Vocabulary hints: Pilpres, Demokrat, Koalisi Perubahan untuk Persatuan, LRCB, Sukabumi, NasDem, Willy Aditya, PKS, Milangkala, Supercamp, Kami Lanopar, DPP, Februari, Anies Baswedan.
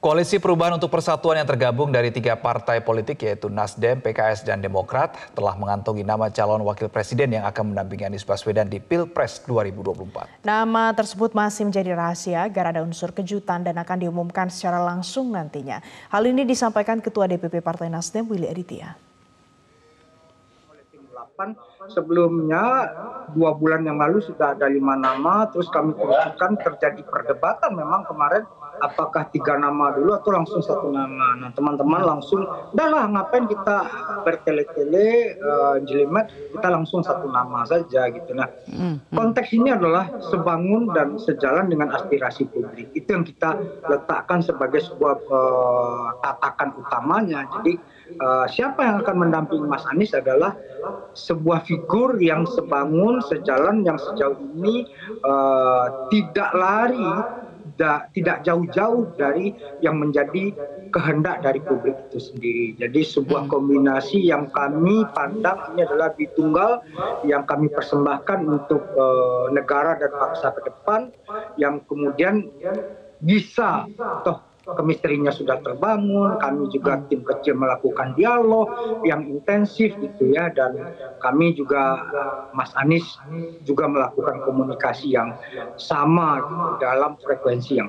Koalisi Perubahan untuk Persatuan yang tergabung dari 3 partai politik yaitu NasDem, PKS, dan Demokrat telah mengantongi nama calon wakil presiden yang akan mendampingi Anies Baswedan di Pilpres 2024. Nama tersebut masih menjadi rahasia agar ada unsur kejutan dan akan diumumkan secara langsung nantinya. Hal ini disampaikan Ketua DPP Partai NasDem Willy Aditya. Sebelumnya 2 bulan yang lalu sudah ada 5 nama, terus kami kerucutkan, terjadi perdebatan memang kemarin. Apakah 3 nama dulu atau langsung 1 nama? Nah, teman-teman langsung, udahlah ngapain kita bertele-tele, jelimet, kita langsung 1 nama saja gitu. Nah, konteks ini adalah sebangun dan sejalan dengan aspirasi publik. Itu yang kita letakkan sebagai sebuah tatakan utamanya. Jadi siapa yang akan mendampingi Mas Anies adalah sebuah figur yang sebangun, sejalan, yang sejauh ini tidak lari, tidak jauh-jauh dari yang menjadi kehendak dari publik itu sendiri. Jadi sebuah kombinasi yang kami pandang ini adalah bitunggal yang kami persembahkan untuk negara dan bangsa ke depan, yang kemudian bisa toh kemistrinya sudah terbangun. Kami juga tim kecil melakukan dialog yang intensif gitu ya, dan kami juga Mas Anies juga melakukan komunikasi yang sama gitu, dalam frekuensi yang sama.